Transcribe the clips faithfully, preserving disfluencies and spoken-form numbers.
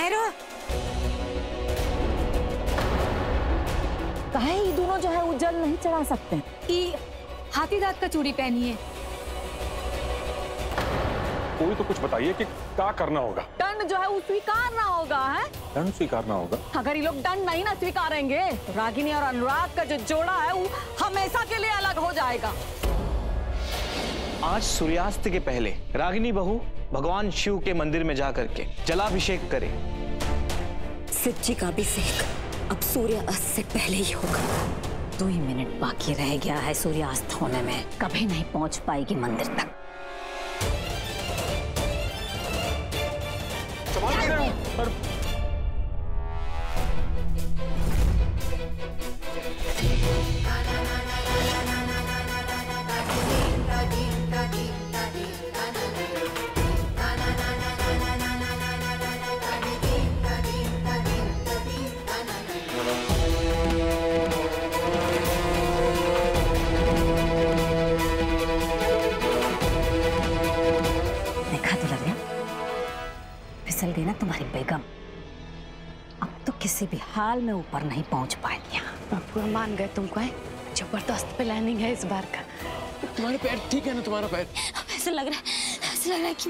ठहरो, कहे ये दोनों जो है वो जल नहीं चढ़ा सकते। ये हाथी दांत का चूड़ी पहनी है। कोई तो कुछ बताइए कि क्या करना होगा। दंड जो है वो स्वीकारना होगा है। दंड स्वीकारना होगा। अगर ये लोग दंड नहीं ना स्वीकारेंगे तो रागिनी और अनुराग का जो जोड़ा है वो हमेशा के लिए अलग हो जाएगा। आज सूर्यास्त के पहले रागिनी बहू भगवान शिव के मंदिर में जा करके जलाभिषेक करे। शिव जी का अभिषेक अब सूर्यास्त से पहले ही होगा। दो ही मिनट बाकी रह गया है सूर्यास्त होने में, कभी नहीं पहुंच पाएगी मंदिर तक। पर... चल गई ना तुम्हारी बेगम, अब तो किसी भी हाल में ऊपर नहीं पहुंच पाएगी। यहाँ मान गए तुमको, जबरदस्त प्लानिंग है इस बार का। तुम्हारे पैर ठीक है ना? तुम्हारा पैर ऐसा लग रहा है, ऐसा लग रहा है कि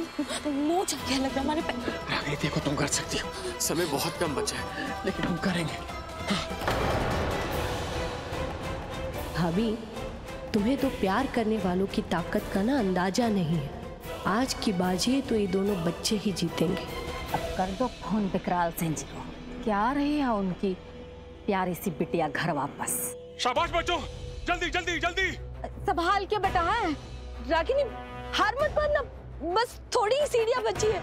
मोच क्या लग रहा है हमारे पैर। रागिनी देखो, तुम कर सकती हो, समय बहुत कम बचा है, लेकिन हम करेंगे। भाभी, तुम्हें तो प्यार करने वालों की ताकत का ना अंदाजा नहीं है। आज की बाजी तो ये दोनों बच्चे ही जीतेंगे। अब कर दो फोन विकराल सिंह जी को, क्या रही है उनकी प्यारी सी बिटिया घर वापस। शाबाश बच्चों, जल्दी जल्दी जल्दी। संभाल के बेटा है। रागिनी हार मत मानना, बस थोड़ी ही सीढ़ियां बची है।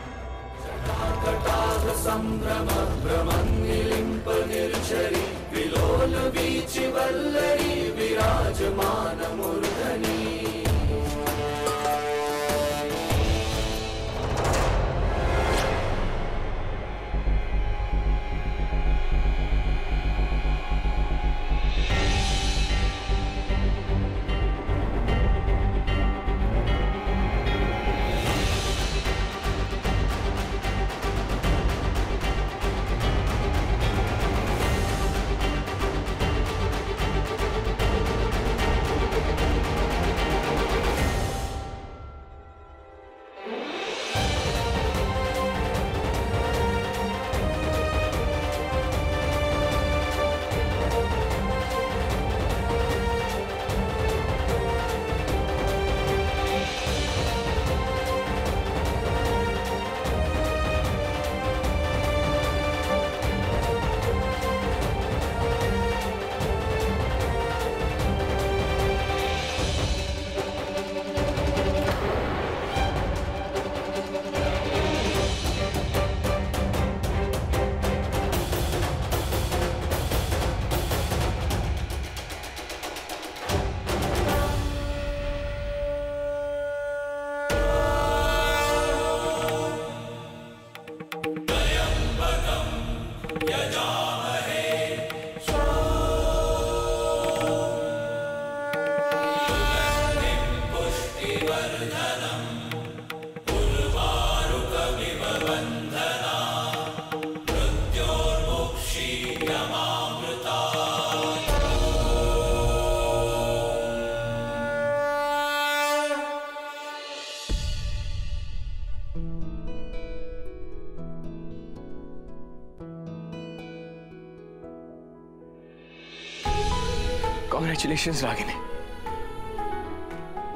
Congratulations रागिनी,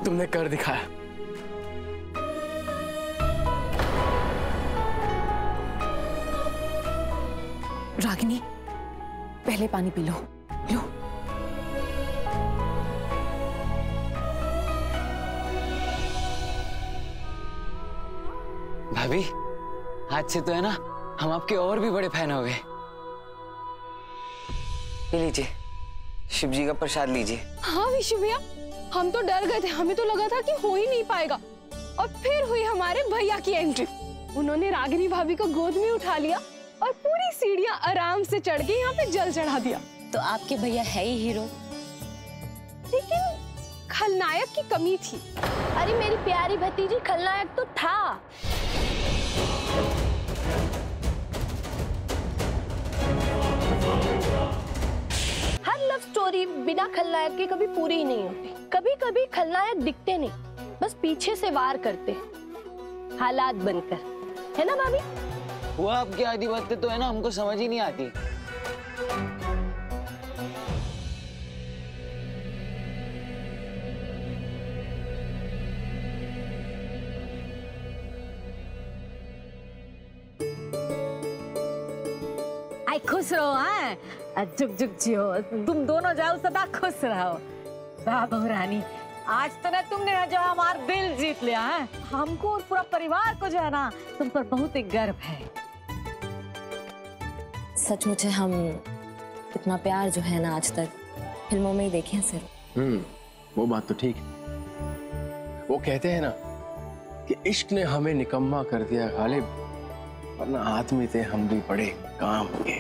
तुमने कर दिखाया। रागिनी पहले पानी पी लो, लो। भाभी, आज से तो है ना हम आपके और भी बड़े फैन हो गए। ले लीजिए शिव जी का प्रसाद, लीजिए। हाँ विशु भैया, हम तो डर गए थे, हमें तो लगा था कि हो ही नहीं पाएगा, और फिर हुई हमारे भैया की एंट्री। उन्होंने रागिनी भाभी को गोद में उठा लिया और पूरी सीढ़ियां आराम से चढ़ के यहाँ पे जल चढ़ा दिया। तो आपके भैया है ही हीरो, लेकिन खलनायक की कमी थी। अरे मेरी प्यारी भतीजी, खलनायक तो था। मूवी बिना खलनायक के कभी पूरी ही नहीं होती। कभी कभी खलनायक दिखते नहीं, बस पीछे से वार करते, हालात बनकर, है ना भाभी? वो आपकी आधी बातें तो है ना हमको समझ ही नहीं आती। आई खुश रहो, हाँ जुग जुग जियो, तुम दोनों जाओ सदा खुश रहो। वाह बहू रानी, आज तो ना तुमने जो हमारा दिल जीत लिया है, हमको और पूरा परिवार को जाना तुम पर बहुत ही गर्व है। सचमुच है, हम इतना प्यार जो है ना आज तक फिल्मों में ही देखे हैं सिर्फ। हम्म, वो बात तो ठीक। वो कहते हैं ना कि इश्क ने हमें निकम्मा कर दिया गालिब, वरना हाथ में थे हम भी बड़े काम के।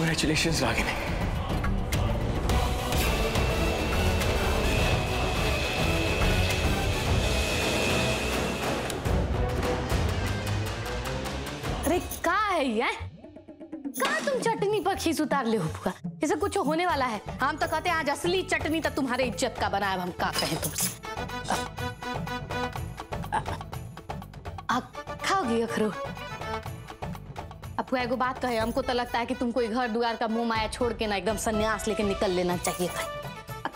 Congratulations, Ragini. अरे क्या है ये? क्या तुम चटनी पर खीस उतार ले हो पुका? जैसे कुछ होने वाला है। हम तो कहते हैं आज असली चटनी तो तुम्हारे इज्जत का बनाया, हम क्या कहें तुमसे? आप खाओगी अखरो? आपको एगो बात कहे, हमको तो लगता है कि तुमको घर दुआर का मोह माया छोड़ के ना एकदम संन्यास लेके निकल लेना चाहिए।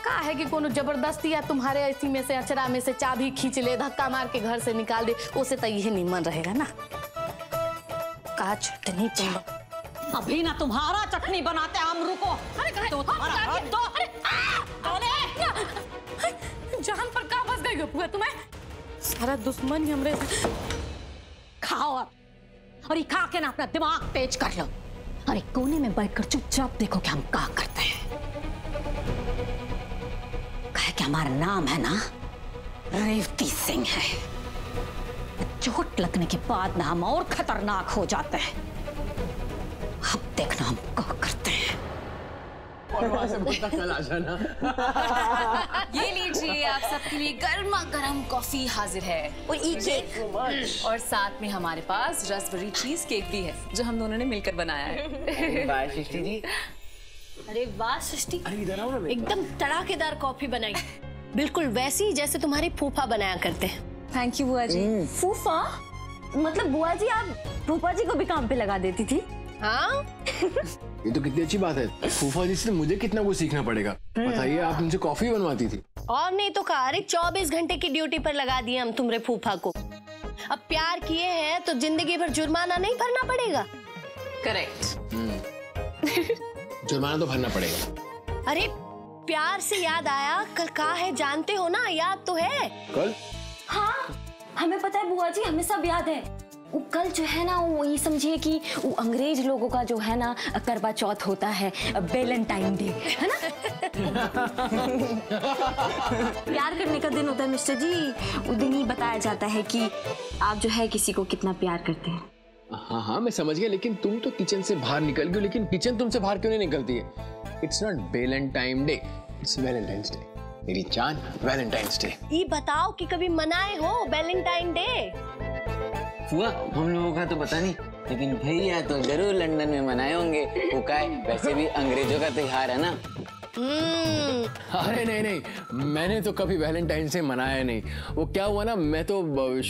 का है कि कोनो जबरदस्ती या तुम्हारे ऐसी में से अचरा में से चाबी खींच ले, धक्का मार के घर से निकाल दे, उसे तो यह नहीं मन रहेगा ना। का चटनी तुम अभी ना तुम्हारा चटनी बनाते हम रुको। अरे कहे तो तुम्हारा दो, अरे बोले जान पर का बस गई हो तुम्हें, सारा दुश्मन हमरे खाओ और ये खा के ना अपना दिमाग तेज कर लो। अरे कोने में बैठकर चुपचाप देखो कि हम क्या करते हैं। कहे कि हमारा नाम है ना रेवती सिंह है। चोट लगने के बाद ना हम और खतरनाक हो जाते हैं। अब देखना हम क्या करते हैं। और वहां से बोलता कल आ जाना। ये लीजिए आप सबके लिए गर्मा गर्म कॉफी हाजिर है और ई केक और साथ में हमारे पास रसबेरी चीज केक भी है जो हम दोनों ने मिलकर बनाया है। वाह सृष्टि जी, अरे वाह सृष्टि, एकदम तड़ाकेदार कॉफी बनाई, बिल्कुल वैसी जैसे तुम्हारे फूफा बनाया करते हैं। थैंक यू बुआ जी। फूफा मतलब बुआ जी आप फूफा जी को भी काम पे लगा देती थी? हाँ ये तो कितनी अच्छी बात है। फूफा जी से मुझे कितना कुछ सीखना पड़ेगा। बताइए, आप तुमसे कॉफी बनवाती थी? और नहीं तो कहा, अरे चौबीस घंटे की ड्यूटी पर लगा दिए हम तुम्हारे फूफा को। अब प्यार किए हैं तो जिंदगी भर जुर्माना नहीं भरना पड़ेगा। करेक्ट। जुर्माना तो भरना पड़ेगा। अरे प्यार से याद आया, कल का है जानते हो ना, याद तो है कल? हाँ हमें पता है बुआ जी, हमें सब याद है। कल जो है ना वो ये समझिए कि वो अंग्रेज लोगों का जो है ना करवा चौथ होता है, वैलेंटाइन डे है ना। प्यार करने का दिन होता है मिस्टर जी, उस दिन ही बताया जाता है कि आप जो है किसी को कितना प्यार करते हैं। हाँ हाँ मैं समझ गया, लेकिन तुम तो किचन से बाहर निकल गई, लेकिन किचन तुमसे बाहर क्यों नहीं निकलती है? It's not Valentine day, it's Valentine's day मेरी जान, वैलेंटाइंस डे। ये बताओ कि कभी मनाए हो वैलेंटाइन डे? हुआ हम लोगों का तो पता नहीं, लेकिन भैया तो जरूर लंदन में मनाए होंगे। वो काय, वैसे भी अंग्रेजों का त्योहार है ना। अरे नहीं नहीं, मैंने तो कभी वैलेंटाइन से मनाया नहीं। वो क्या हुआ ना, मैं तो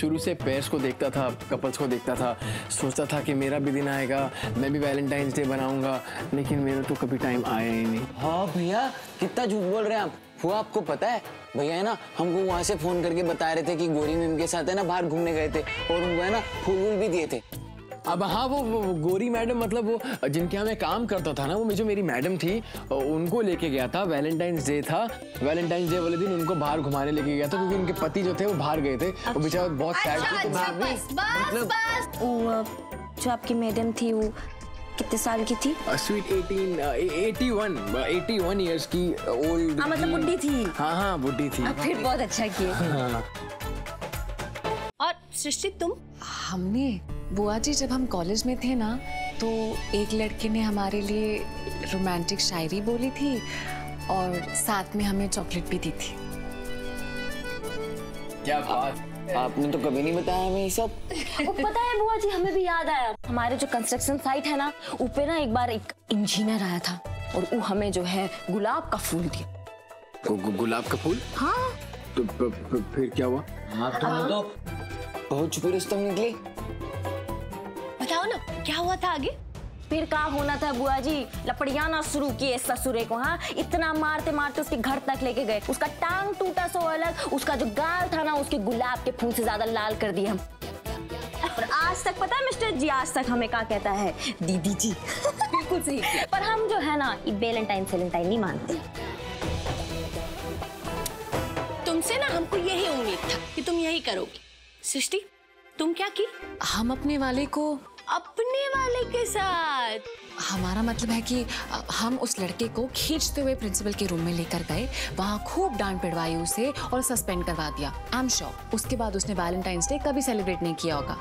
शुरू से पेयर्स को देखता था, कपल्स को देखता था, सोचता था कि मेरा भी दिन आएगा, मैं भी वैलेंटाइंस डे बनाऊंगा, लेकिन मेरा तो कभी टाइम आया ही नहीं। हाँ भैया कितना झूठ बोल रहे हैं आप। वो आपको पता है भैया है ना, हमको वहाँ से फोन करके बता रहे थे कि गोरी मैम के साथ है ना बाहर घूमने गए थे और उनको है ना फूल वूल भी दिए थे। अब हाँ वो, वो गोरी मैडम मतलब वो जिनके यहाँ मैं काम करता था ना, वो जो मेरी मैडम थी उनको लेके गया था। वैलेंटाइंस डे था, वैलेंटाइंस डे वाले दिन उनको बाहर घुमाने लेके गया था क्योंकि उनके पति जो थे वो बाहर गए थे। वो बेचारा बहुत सैड था। आपकी मैडम थी वो कितने साल की थी? Sweet eighteen, eighty one, eighty one years की ओल्ड। हाँ मतलब बुढ़ी थी। हाँ हाँ बुढ़ी थी। फिर बहुत अच्छा किया। और सृष्टि तुम? हमने बुआ जी जब हम कॉलेज में थे ना तो एक लड़के ने हमारे लिए रोमांटिक शायरी बोली थी और साथ में हमें चॉकलेट भी दी थी। क्या बात! आपने तो कभी नहीं बताया हमें ये सब। वो पता है बुआ जी हमें भी याद आया, हमारे जो कंस्ट्रक्शन साइट है ना ऊपर ना एक बार एक इंजीनियर आया था और वो हमें जो है गुलाब का फूल दिया। गु, गु, गुलाब का फूल? हाँ। तो प, प, फिर क्या हुआ? हाँ तुम तो बहुत छुपे रिश्ते में निकली। बताओ ना क्या हुआ था आगे? फिर क्या होना था बुआ जी, लपड़ियाना शुरू किए ससुरे को। हाँ इतना मारते मारते उसके घर तक लेके गए, उसका टांग टूटा सो अलग, उसका जो गाल था ना उसके गुलाब के फूल से ज्यादा लाल कर दिया हम। पर आज तक पता है मिस्टर जी आज तक हमें क्या कहता है? दीदी जी। बिल्कुल सही। पर हम जो है ना वेलेंटाइन सेलेंटाइन नहीं मानते। तुमसे ना हमको यही उम्मीद था कि तुम यही करोगी। सृष्टि तुम क्या की? हम अपने वाले को अपने वाले के साथ, हमारा मतलब है कि हम उस लड़के को खींचते हुए प्रिंसिपल के रूम में लेकर गए, वहाँ खूब डांट पिटवाई उसे और सस्पेंड करवा दिया। आई एम श्योर उसके बाद उसने वैलेंटाइंस डे कभी सेलिब्रेट नहीं किया होगा।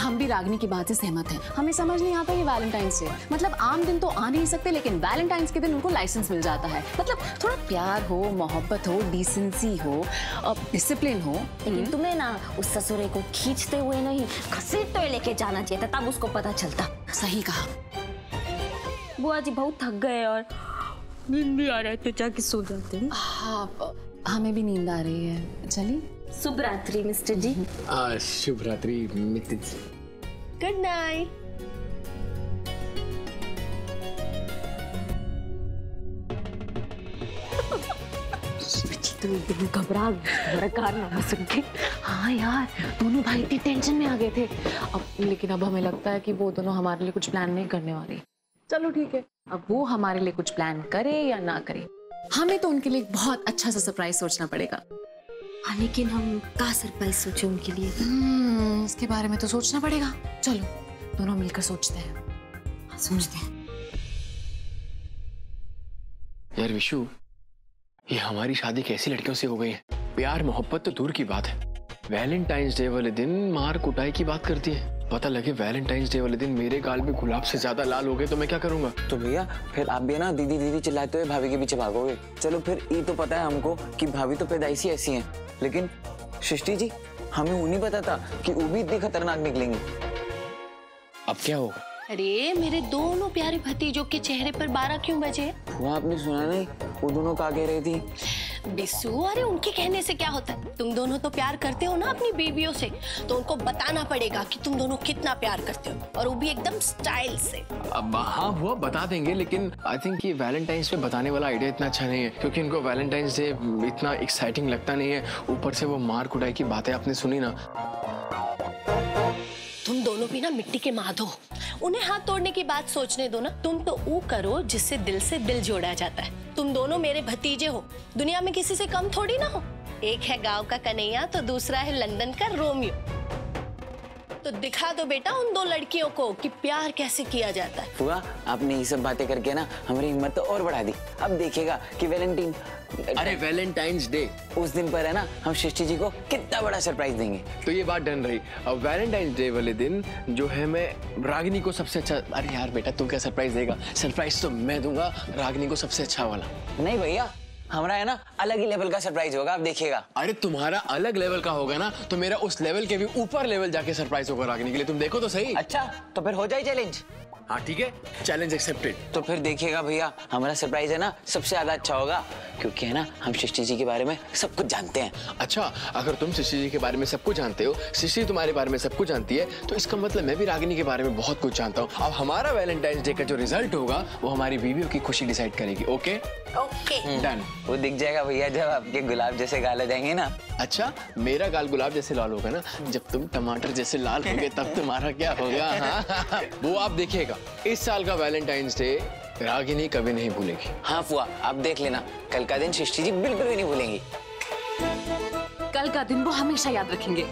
हम भी रागिनी की बात से सहमत हैं। हमें समझ नहीं आता ये वैलेंटाइंस डे, मतलब आम दिन तो आ नहीं सकते लेकिन वैलेंटाइंस के दिन उनको लाइसेंस मिल जाता है। मतलब थोड़ा प्यार हो, मोहब्बत हो, डिसेंसी हो, डिसिप्लिन हो। लेकिन तुम्हें ना उस ससुरे को खींचते हुए नहीं घसीटते हुए लेके जाना चाहिए था, तब उसको पता चलता। सही कहा बुआ जी, बहुत थक गए और नींद भी आ रहा है तो जाके सो जाते हैं। हाँ हमें भी नींद आ रही है, चलिए। शुभ रात्रि मिस्टर जी। आ, शुभ रात्रि मित्र जी। Good night. तुम घबरा कारनामा सुन के। हाँ यार दोनों भाई इतनी टेंशन में आ गए थे। अब लेकिन अब हमें लगता है कि वो दोनों हमारे लिए कुछ प्लान नहीं करने वाले। चलो ठीक है, अब वो हमारे लिए कुछ प्लान करे या ना करे हमें तो उनके लिए बहुत अच्छा सा सरप्राइज सोचना पड़ेगा। हाँ लेकिन हम क्या सरप्राइज सोचे उनके लिए? hmm, इसके बारे में तो सोचना पड़ेगा। चलो दोनों मिलकर सोचते हैं। हाँ, सोचते हैं। यार विशु, ये हमारी शादी कैसी लड़कियों से हो गई है? प्यार मोहब्बत तो दूर की बात है, वैलेंटाइंस डे वाले दिन मार कुटाई की बात करती है। पता लगे वैलेंटाइंस डे वाले दिन मेरे गाल में गुलाब से ज्यादा लाल हो गए तो मैं क्या करूंगा? तो भैया फिर आप भी ना दीदी दीदी चिल्लाते हुए भाभी के पीछे भागोगे। चलो फिर ये तो पता है हमको कि भाभी तो पैदाइशी ऐसी हैं, लेकिन सृष्टि जी हमें वो नहीं पता था कि वो भी इतनी खतरनाक निकलेंगी। अब क्या होगा? अरे मेरे दोनों प्यारे भतीजों के चेहरे पर बारह क्यों बजे? वो आपने सुना नहीं वो दोनों क्या कह रही थी? बिसू, अरे उनके कहने से क्या होता है? तुम दोनों तो प्यार करते हो ना अपनी बीवियों से, तो उनको बताना पड़ेगा कि तुम दोनों कितना प्यार करते हो और वो भी एकदम स्टाइल से। अब हाँ वो बता देंगे, लेकिन आई थिंक ये वैलेंटाइंस पे बताने वाला आइडिया इतना अच्छा नहीं है क्योंकि इनको वैलेंटाइंस डे इतना एक्साइटिंग लगता नहीं है। ऊपर से वो मार कुटाई की बातें आपने सुनी ना। तुम दोनों भी ना मिट्टी के माधो, उन्हें हाथ तोड़ने की बात सोचने दो ना। तुम तो वो करो जिससे दिल से दिल जोड़ा जाता है। तुम दोनों मेरे भतीजे हो, दुनिया में किसी से कम थोड़ी ना हो। एक है गांव का कन्हैया तो दूसरा है लंदन का रोमियो। तो दिखा दो बेटा उन दो लड़कियों को कि प्यार कैसे किया जाता है। हुआ आपने ये सब बातें करके ना हमारी हिम्मत तो और बढ़ा दी। अब देखेगा कि वैलेंटाइन अरे वैलेंटाइंस डे उस दिन पर है ना हम सृष्टि जी को कितना बड़ा सरप्राइज देंगे। तो ये बात डन रही। अब वैलेंटाइंस डे वाले दिन जो है मैं रागिनी को सबसे अच्छा। अरे यार बेटा तुम क्या सरप्राइज देगा? सरप्राइज तो मैं दूंगा रागिनी को सबसे अच्छा वाला। नहीं भैया हमारा है ना अलग ही लेवल का सरप्राइज होगा, आप देखिएगा। अरे तुम्हारा अलग लेवल का होगा ना तो मेरा उस लेवल के भी ऊपर लेवल जाके सरप्राइज होगा रागिनी के लिए। तुम देखो तो सही। अच्छा तो फिर हो जाए चैलेंज। हाँ ठीक है, चैलेंज एक्सेप्टेड। तो फिर देखिएगा भैया हमारा सरप्राइज है ना सबसे ज्यादा अच्छा होगा क्योंकि है ना हम सृष्टि जी के बारे में सब कुछ जानते हैं। अच्छा अगर तुम सृष्टि जी के बारे में सब कुछ जानते हो, सृष्टि तुम्हारे बारे में सब कुछ जानती है तो इसका मतलब मैं भी रागिनी के बारे में बहुत कुछ जानता हूँ। अब हमारा वैलेंटाइंस डे का जो रिजल्ट होगा वो हमारी बीवियों की खुशी डिसाइड करेगी। Okay okay done. वो दिख जाएगा भैया जब आपके गुलाब जैसे गाल आ जाएंगे ना। अच्छा मेरा गाल गुलाब जैसे लाल होगा ना? जब तुम टमाटर जैसे लाल होगे तब तुम्हारा क्या होगा? हाँ वो आप देखिएगा। इस साल का वैलेंटाइंस डे रागिनी कभी नहीं भूलेगी। हाँ फुआ आप देख लेना, कल का दिन सृष्टि जी बिल्कुल भी नहीं भूलेंगी। कल कल का दिन वो हमेशा याद रखेंगे।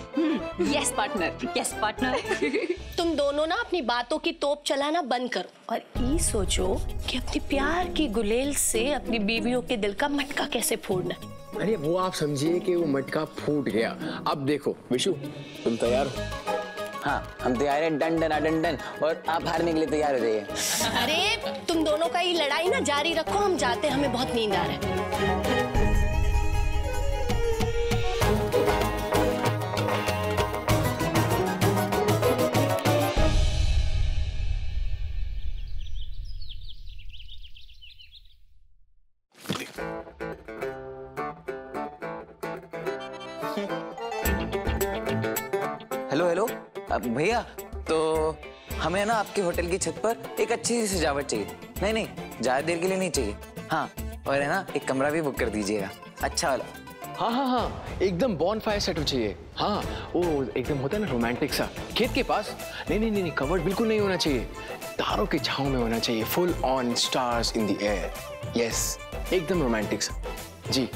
Yes partner, yes partner. तुम दोनों ना अपनी बातों की तोप चलाना बंद करो और ये सोचो कि अपने प्यार की गुलेल से अपनी बीवियों के दिल का मटका कैसे फोड़ना है। अरे वो आप समझिए कि वो मटका फूट गया। अब देखो विशु, तुम तैयार हो? हाँ हम तैयार हैं, डन डन डन डन। और आप हारने के लिए तैयार हो जाइए। अरे तुम दोनों का ये लड़ाई ना जारी रखो, हम जाते, हमें बहुत नींद आ रहा है। भैया तो हमें ना आपके होटल की छत पर एक अच्छी सी सजावट चाहिए। नहीं नहीं ज्यादा देर के लिए नहीं चाहिए। हाँ और है ना एक कमरा भी बुक कर दीजिएगा, अच्छा वाला। हाँ हाँ हाँ एकदम बॉनफायर सेट हो चाहिए। हाँ वो एकदम होता है ना रोमांटिक सा, खेत के पास। नहीं नहीं नहीं, नहीं कवर्ड बिल्कुल नहीं होना चाहिए, तारों की छाँव में होना चाहिए। Full on stars in the air. Yes एकदम रोमांटिक सा। जी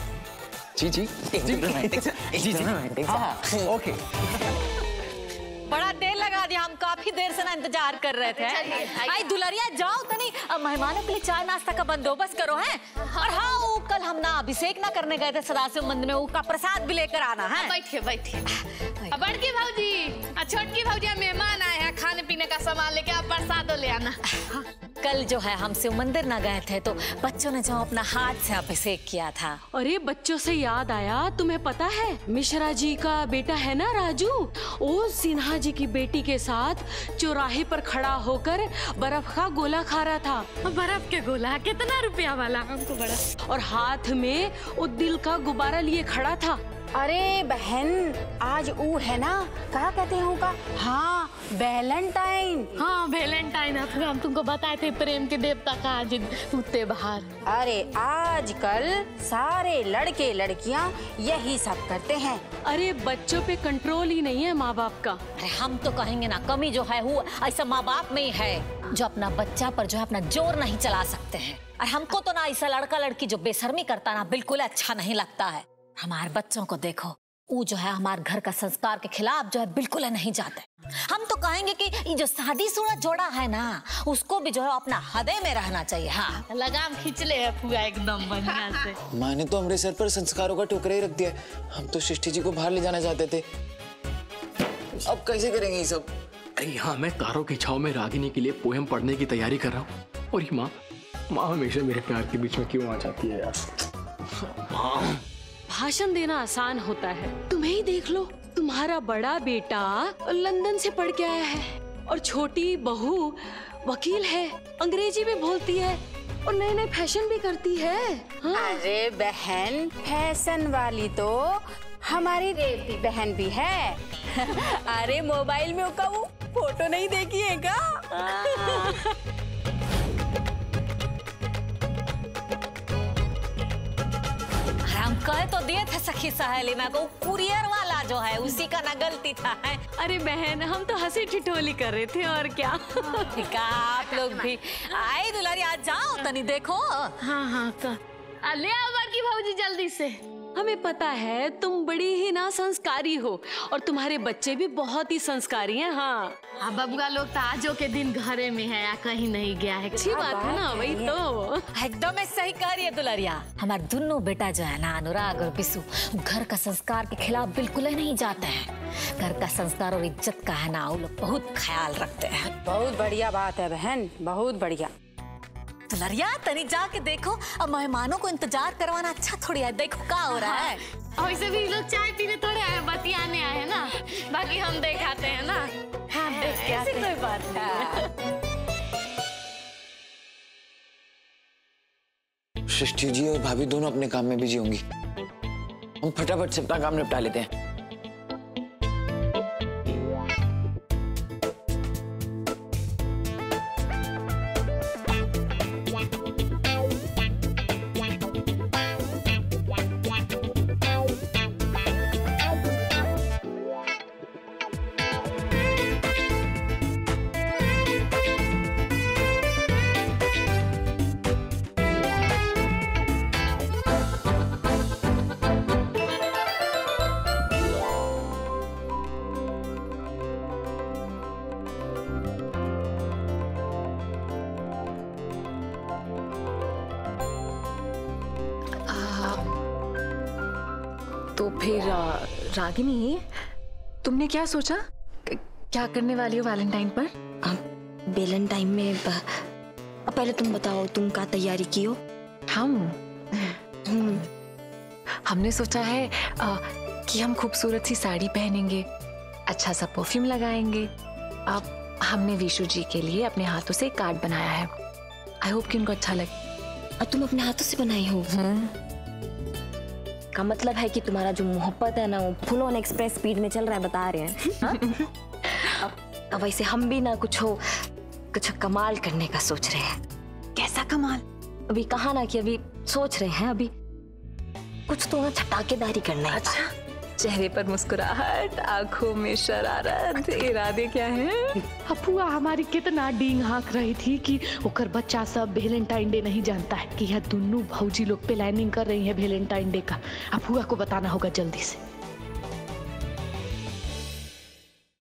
जी जी ओके। बड़ा देर लगा दिया, हम काफी देर से ना इंतजार कर रहे थे। आई दुलरिया जाओ तो नहीं, अब मेहमानों के लिए चाय नाश्ता का बंदोबस्त करो है। और हाँ वो कल हम ना अभिषेक ना करने गए थे सदाशिव मंदिर में, उसका प्रसाद भी लेकर आना है। बैठिए बैठिए। बड़की भाजी और छोटकी भौजिया मेहमान आए हैं, खाने पीने का सामान लेके आप प्रसाद ले आना। कल जो है हम शिव मंदिर ना गए थे तो बच्चों ने जहाँ अपना हाथ से अभिषेक किया था। अरे बच्चों से याद आया, तुम्हें पता है मिश्रा जी का बेटा है ना राजू, वो सिन्हा जी की बेटी के साथ चौराहे पर खड़ा होकर बर्फ का गोला खा रहा था। बर्फ के गोला कितना रुपया वाला, हमको बड़ा। और हाथ में वो दिल का गुब्बारा लिए खड़ा था। अरे बहन आज वो है ना क्या कहते हैं उनका, हाँ वैलेंटाइन। हाँ वैलेंटाइन, हम तुमको बताए थे प्रेम के देवता का आज उतने बाहर। अरे आजकल सारे लड़के लड़कियां यही सब करते हैं। अरे बच्चों पे कंट्रोल ही नहीं है माँ बाप का। अरे हम तो कहेंगे ना कमी जो है वो ऐसा माँ बाप में ही है, जो अपना बच्चा पर जो है अपना जोर नहीं चला सकते हैं। और हमको तो ना ऐसा लड़का लड़की जो बेशर्मी करता ना बिल्कुल अच्छा नहीं लगता है। हमारे बच्चों को देखो, वो जो है हमारे घर का संस्कार के खिलाफ जो है बिल्कुल नहीं जाते। हम तो कहेंगे कि ये जो शादीशुदा जोड़ा है ना उसको भी जो है अपना हृदय में रहना चाहिए। हाँ लगाम खींचले है पूरा एकदम बढ़िया से। माँ ने तो हमारे सर पर संस्कारों का टोकरा ही रख दिया। हम तो सृष्टि जी को बाहर ले जाना चाहते थे, अब कैसे करेंगे ये सब। अरे हाँ मैं तारों की छाव में रागिनी के लिए पोएम पढ़ने की तैयारी कर रहा हूँ। और ये माँ माँ हमेशा मेरे प्यार के बीच में क्यों आ जाती है यार। भाषण देना आसान होता है, तुम्हें ही देख लो, तुम्हारा बड़ा बेटा लंदन से पढ़ के आया है और छोटी बहू वकील है, अंग्रेजी भी बोलती है और नए नए फैशन भी करती है। हाँ? अरे बहन फैशन वाली तो हमारी रेवती बहन भी है। अरे मोबाइल में उसका वो फोटो नहीं देखिएगा। कहे तो दिए थे सखी सहेली में, को कुरियर वाला जो है उसी का ना गलती था है। अरे बहन हम तो हंसी ठिठोली कर रहे थे और क्या। ठीक है आप लोग भी आए दुलारी आज जाओ तनी देखो। हाँ हाँ तो ले आओ बड़की भाऊजी जल्दी से। हमें पता है तुम बड़ी ही ना संस्कारी हो और तुम्हारे बच्चे भी बहुत ही संस्कारी हैं। हाँ अब बबुआ लोग तो आजो के दिन घरे में है या कहीं नहीं गया है। अच्छी बात है ना, वही तो एकदम सही कह रही है दुलारिया। हमारे दोनों बेटा जो है ना अनुराग और विशु घर का संस्कार के खिलाफ बिल्कुल ही नहीं जाते हैं। घर का संस्कार और इज्जत का है ना वो लोग बहुत ख्याल रखते हैं। बहुत बढ़िया बात है बहन, बहुत बढ़िया। दुलरिया तनी जाके देखो, अब मेहमानों को इंतजार करवाना अच्छा थोड़ी है। देखो क्या हो रहा है। और इसे भी लोग चाय पीने थोड़े आए, बतियाने आए हैं ना, बाकी हम देखाते हैं ना। हाँ, देख के आते हैं। कोई बात नहीं। सृष्टि जी और भाभी दोनों अपने काम में बिजी होंगी, हम फटाफट से अपना काम निपटा लेते हैं। तो फिर रागिनी तुमने क्या सोचा, क्या करने वाली हो वैलेंटाइन पर? वैलेंटाइन में पहले तुम बताओ, तुम क्या तैयारी की हो? हम हमने सोचा है आ, कि हम खूबसूरत सी साड़ी पहनेंगे, अच्छा सा परफ्यूम लगाएंगे। अब हमने विशु जी के लिए अपने हाथों से एक कार्ड बनाया है, आई होप कि उनको अच्छा लगे। और तुम अपने हाथों से बनाई हो? का मतलब है कि तुम्हारा जो मोहब्बत है ना वो फुल ऑन एक्सप्रेस स्पीड में चल रहा है, बता रहे हैं। अब, अब वैसे हम भी ना कुछ हो कुछ कमाल करने का सोच रहे हैं। कैसा कमाल? अभी कहा ना कि अभी सोच रहे हैं, अभी कुछ तो ना छटाकेदारी करना है। अच्छा, चेहरे पर मुस्कुराहट, आंखों में शरारत, इरादे क्या हैं? अपुआ हमारी कितना डींग हाँक रही थी कि ओकर बच्चा सब वेलेंटाइन डे नहीं जानता है कि यह दोनों भौजी लोग प्लानिंग कर रही है वेलेंटाइन डे का। अपुआ को बताना होगा जल्दी से।